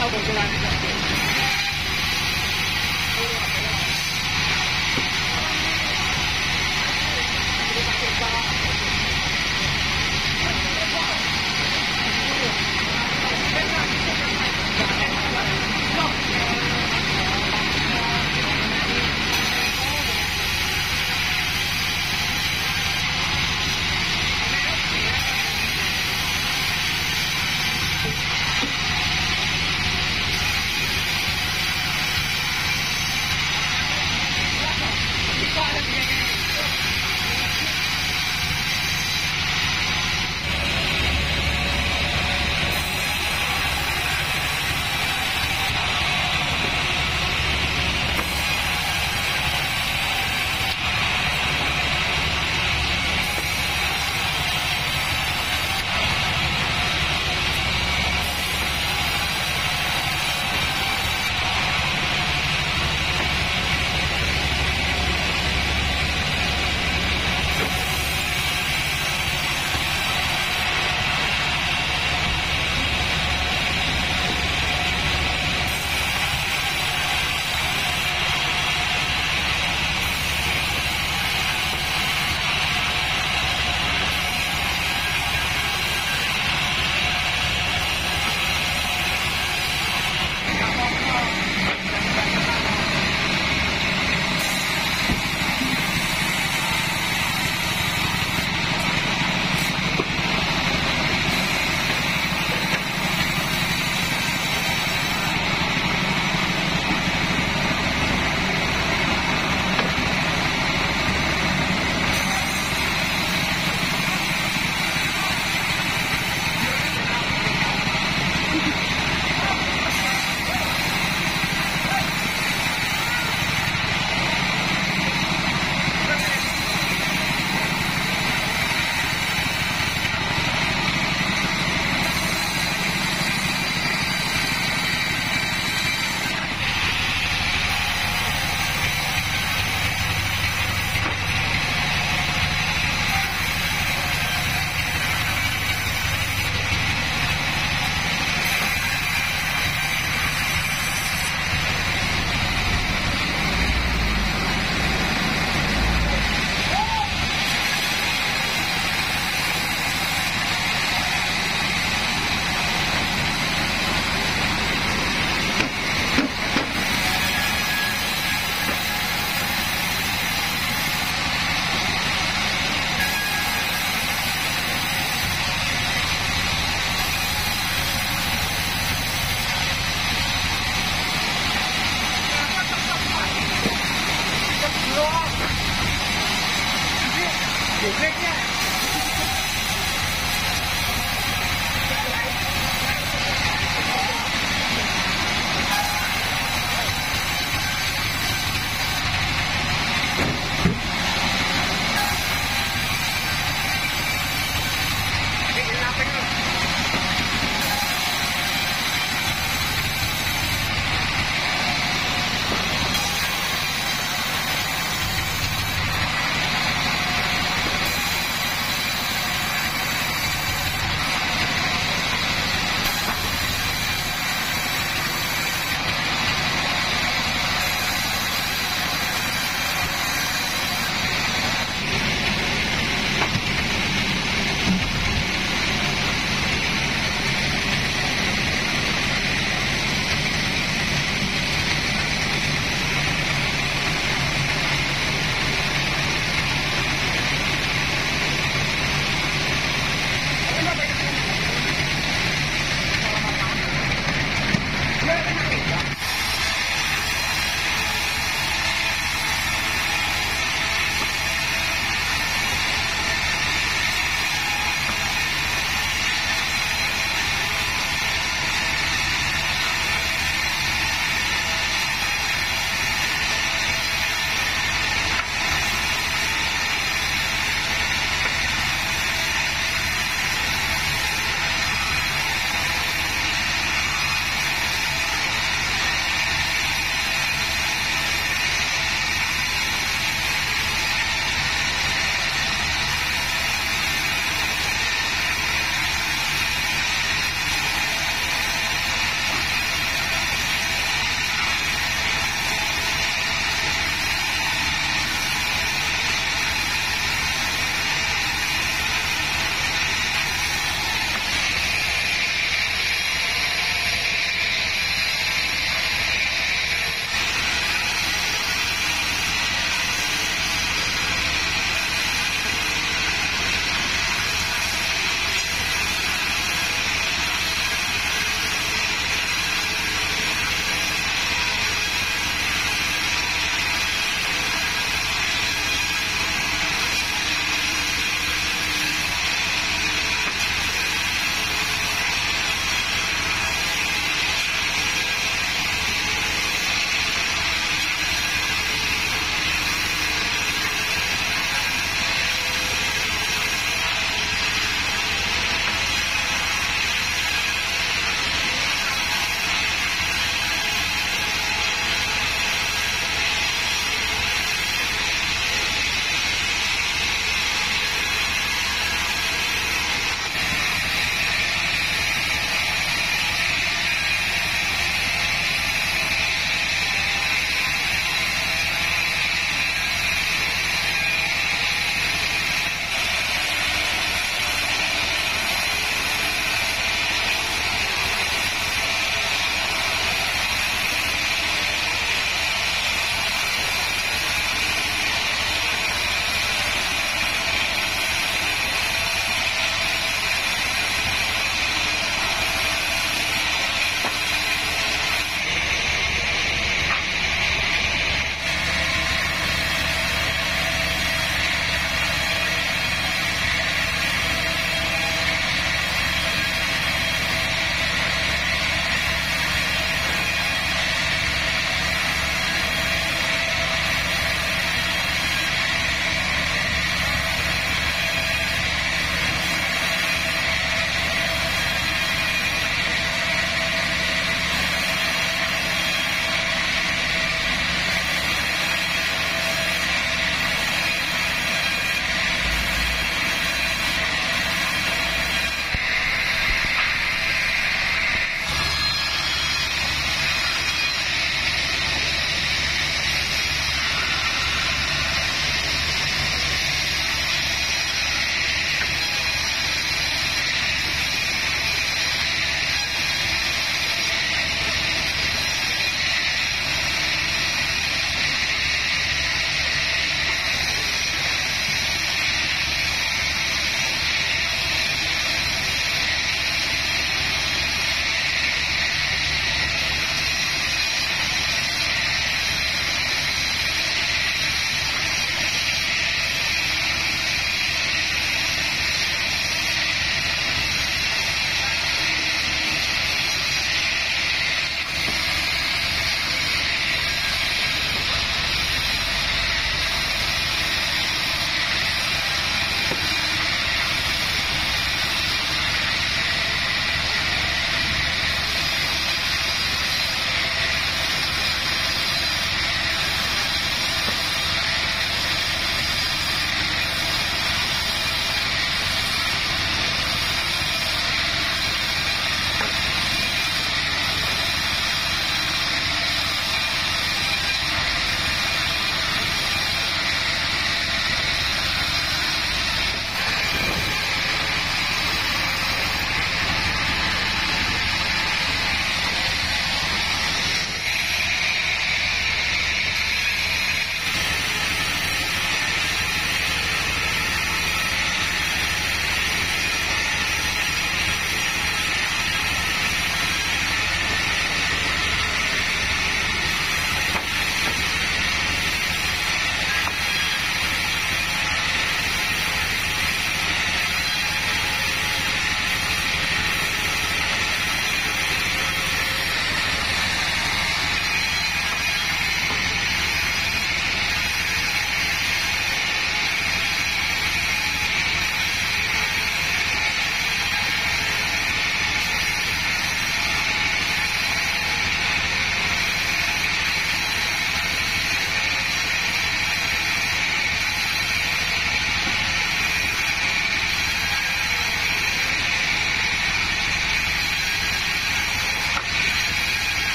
I'll go to that.